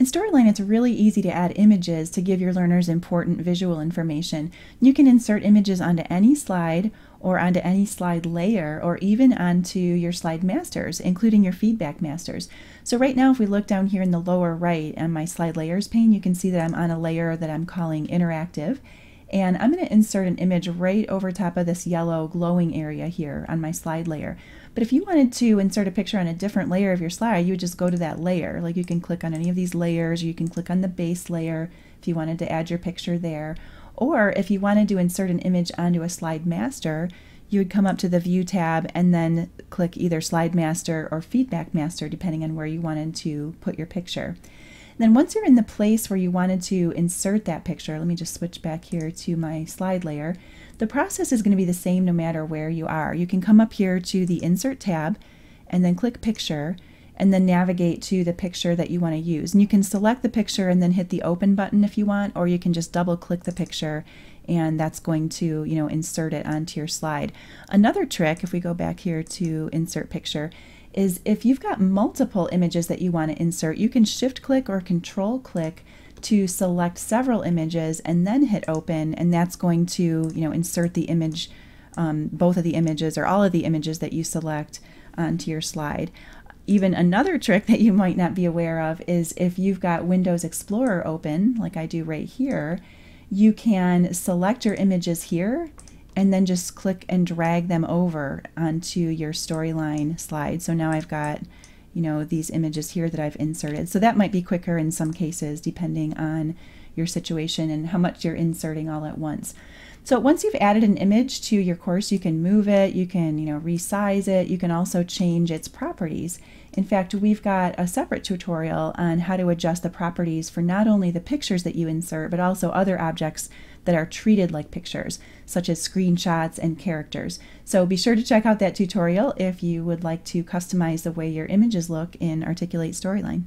In Storyline, it's really easy to add images to give your learners important visual information. You can insert images onto any slide or onto any slide layer or even onto your slide masters, including your feedback masters. So right now, if we look down here in the lower right on my slide layers pane, you can see that I'm on a layer that I'm calling interactive. And I'm going to insert an image right over top of this yellow glowing area here on my slide layer. But if you wanted to insert a picture on a different layer of your slide, you would just go to that layer. Like you can click on any of these layers, or you can click on the base layer if you wanted to add your picture there. Or if you wanted to insert an image onto a slide master, you would come up to the View tab and then click either Slide Master or Feedback Master, depending on where you wanted to put your picture. Then once you're in the place where you wanted to insert that picture, let me just switch back here to my slide layer, the process is going to be the same no matter where you are. You can come up here to the Insert tab and then click Picture and then navigate to the picture that you want to use. And you can select the picture and then hit the Open button if you want, or you can just double click the picture and that's going to, you know, insert it onto your slide. Another trick, if we go back here to Insert Picture, is if you've got multiple images that you want to insert, you can shift click or control click to select several images and then hit open, and that's going to, you know, insert the image, both of the images or all of the images that you select onto your slide. Even another trick that you might not be aware of is if you've got Windows Explorer open, like I do right here, you can select your images here and then just click and drag them over onto your Storyline slide. So now I've got, you know, these images here that I've inserted. So that might be quicker in some cases, depending on your situation and how much you're inserting all at once. So once you've added an image to your course, you can move it, you can, you know, resize it, you can also change its properties. In fact, we've got a separate tutorial on how to adjust the properties for not only the pictures that you insert, but also other objects that are treated like pictures, such as screenshots and characters. So be sure to check out that tutorial if you would like to customize the way your images look in Articulate Storyline.